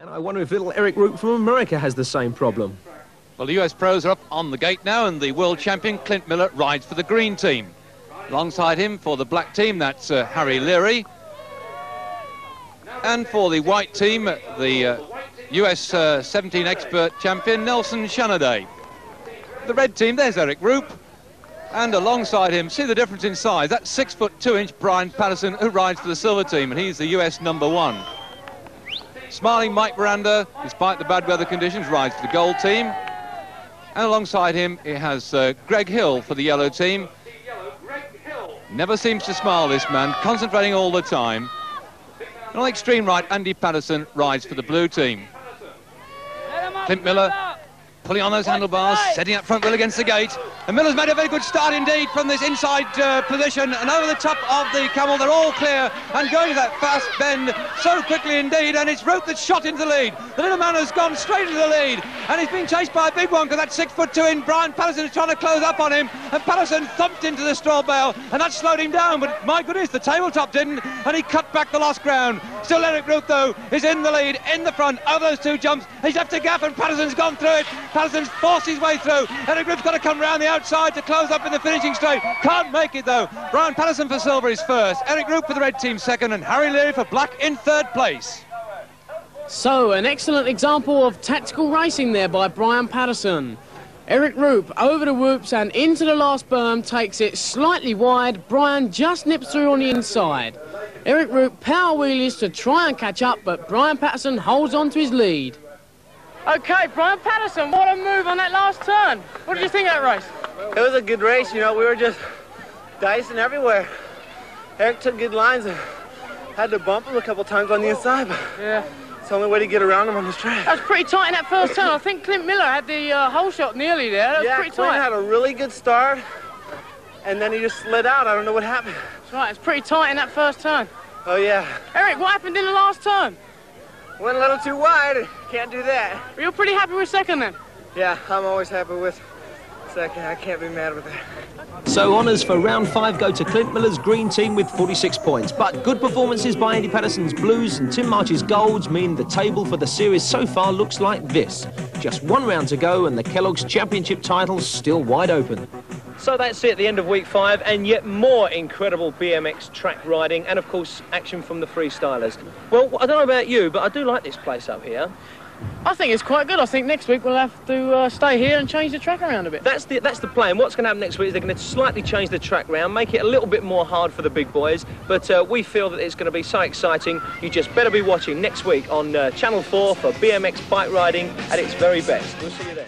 And I wonder if little Eric Rupe from America has the same problem. Well, the US pros are up on the gate now, and the world champion Clint Miller rides for the green team. Alongside him for the black team, that's Harry Leary. And for the white team, the US 17 expert champion Nelson Chanady. The red team, there's Eric Rupe. And alongside him, see the difference in size, that's 6'2" Brian Patterson, who rides for the silver team, and he's the US #1. Smiling Mike Miranda, despite the bad weather conditions, rides for the gold team. And alongside him, it has Greg Hill for the yellow team. Never seems to smile, this man, concentrating all the time. And on the extreme right, Andy Patterson rides for the blue team. Clint Miller pulling on those handlebars, setting up front wheel against the gate. And Miller's made a very good start indeed from this inside position, and over the top of the camel. They're all clear and going to that fast bend so quickly indeed, and it's Rupe that's shot into the lead. The little man has gone straight into the lead, and he's been chased by a big one, because that 6'2" Brian Patterson is trying to close up on him, and Patterson thumped into the straw bale, and that slowed him down, but my goodness, the tabletop didn't, and he cut back the lost ground. Still Eric Rupe, though, is in the lead, in the front of those two jumps. He's left a gap, and Patterson's gone through it. Patterson's forced his way through. Eric Rupe's got to come round the outside to close up in the finishing straight. Can't make it, though. Brian Patterson for silver is first, Eric Rupe for the red team second, and Harry Leary for black in third place. So, an excellent example of tactical racing there by Brian Patterson. Eric Rupe over the whoops and into the last berm, takes it slightly wide. Brian just nips through on the inside. Eric Rupe power wheelies to try and catch up, but Brian Patterson holds on to his lead. Okay, Brian Patterson, what a move on that last turn. What did you think of that race? It was a good race, you know, we were just dicing everywhere. Eric took good lines and had to bump him a couple times on the inside, but yeah, it's the only way to get around him on this track. That was pretty tight in that first turn. I think Clint Miller had the hole shot nearly there. That was pretty tight. Clint had a really good start, and then he just slid out. I don't know what happened. That's right, it's pretty tight in that first turn. Oh, yeah. Eric, what happened in the last turn? Went a little too wide. Can't do that. You're pretty happy with second then? Yeah, I'm always happy with second. I can't be mad with that. So honours for round 5 go to Clint Miller's green team with 46 points. But good performances by Andy Patterson's blues and Tim March's golds mean the table for the series so far looks like this. Just one round to go and the Kellogg's Championship title's still wide open. So that's it, the end of week 5, and yet more incredible BMX track riding and, of course, action from the freestylers. Well, I don't know about you, but I do like this place up here. I think it's quite good. I think next week we'll have to stay here and change the track around a bit. That's the plan. What's going to happen next week is they're going to slightly change the track round, make it a little bit more hard for the big boys, but we feel that it's going to be so exciting. You just better be watching next week on Channel 4 for BMX bike riding at its very best. We'll see you then.